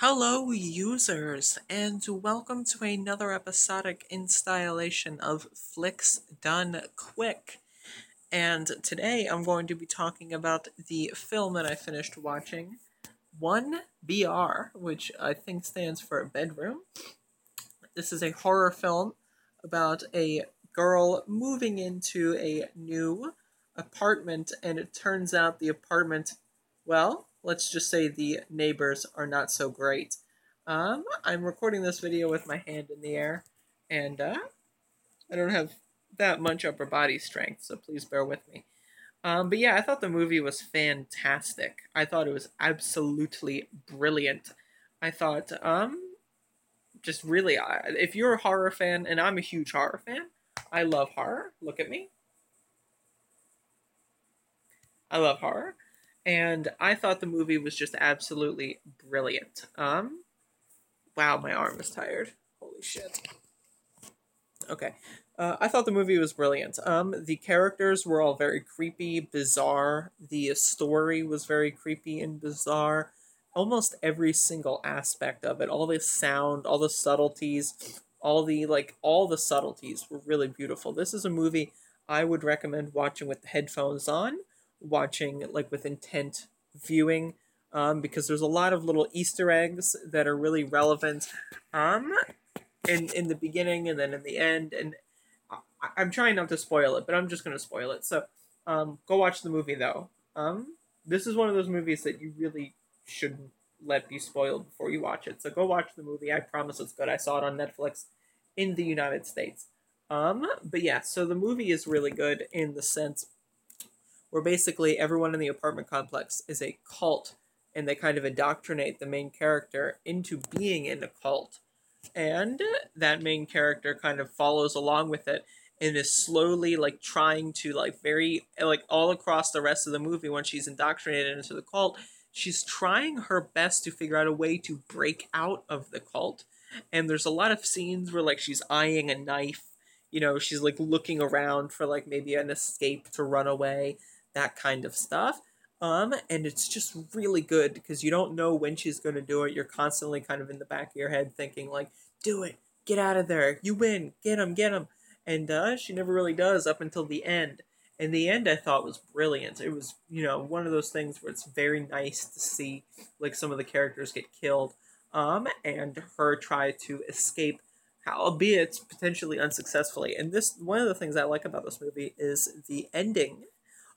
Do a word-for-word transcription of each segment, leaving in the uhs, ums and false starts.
Hello users, and welcome to another episodic installation of Flicks Done Quick. And today I'm going to be talking about the film that I finished watching, one B R, which I think stands for bedroom. This is a horror film about a girl moving into a new apartment, and it turns out the apartment, well, let's just say the neighbors are not so great. Um, I'm recording this video with my hand in the air, and uh, I don't have that much upper body strength, so please bear with me. Um, but yeah, I thought the movie was fantastic. I thought it was absolutely brilliant. I thought, um, just really, if you're a horror fan, and I'm a huge horror fan, I love horror. Look at me. I love horror. And I thought the movie was just absolutely brilliant. Um, wow, my arm is tired. Holy shit. Okay. Uh, I thought the movie was brilliant. Um, the characters were all very creepy, bizarre. The story was very creepy and bizarre. Almost every single aspect of it. All the sound, all the subtleties, all the, like, all the subtleties were really beautiful. This is a movie I would recommend watching with the headphones on. Watching like with intent viewing, um, because there's a lot of little Easter eggs that are really relevant, um, in, in the beginning and then in the end, and I, I'm trying not to spoil it, but I'm just going to spoil it, so, um, go watch the movie, though. Um, this is one of those movies that you really shouldn't let be spoiled before you watch it, so go watch the movie. I promise it's good. I saw it on Netflix in the United States, um, but yeah, so the movie is really good in the sense where basically everyone in the apartment complex is a cult, and they kind of indoctrinate the main character into being in a cult. And that main character kind of follows along with it, and is slowly, like, trying to, like, very, like, all across the rest of the movie when she's indoctrinated into the cult, she's trying her best to figure out a way to break out of the cult. And there's a lot of scenes where, like, she's eyeing a knife, you know, she's, like, looking around for, like, maybe an escape to run away, that kind of stuff, um, and it's just really good, because you don't know when she's going to do it. You're constantly kind of in the back of your head thinking, like, do it, get out of there, you win, get him, get him, and uh, she never really does up until the end, and the end I thought was brilliant. It was, you know, one of those things where it's very nice to see, like, some of the characters get killed, um, and her try to escape, albeit potentially unsuccessfully, and this, one of the things I like about this movie is the ending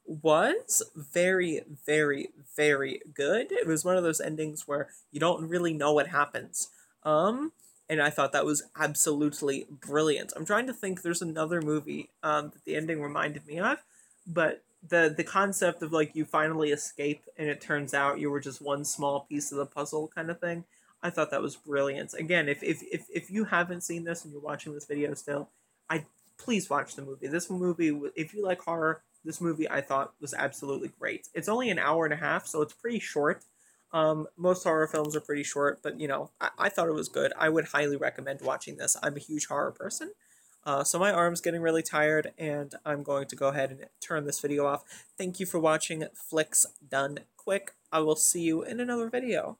was very, very, very good. It was one of those endings where you don't really know what happens. Um, and I thought that was absolutely brilliant. I'm trying to think, there's another movie um, that the ending reminded me of, but the, the concept of, like, you finally escape and it turns out you were just one small piece of the puzzle kind of thing, I thought that was brilliant. Again, if, if, if, if you haven't seen this and you're watching this video still, I please watch the movie. This movie, if you like horror, this movie, I thought, was absolutely great. It's only an hour and a half, so it's pretty short. Um, most horror films are pretty short, but, you know, I, I thought it was good. I would highly recommend watching this. I'm a huge horror person, uh, so my arm's getting really tired, and I'm going to go ahead and turn this video off. Thank you for watching Flicks Done Quick. I will see you in another video.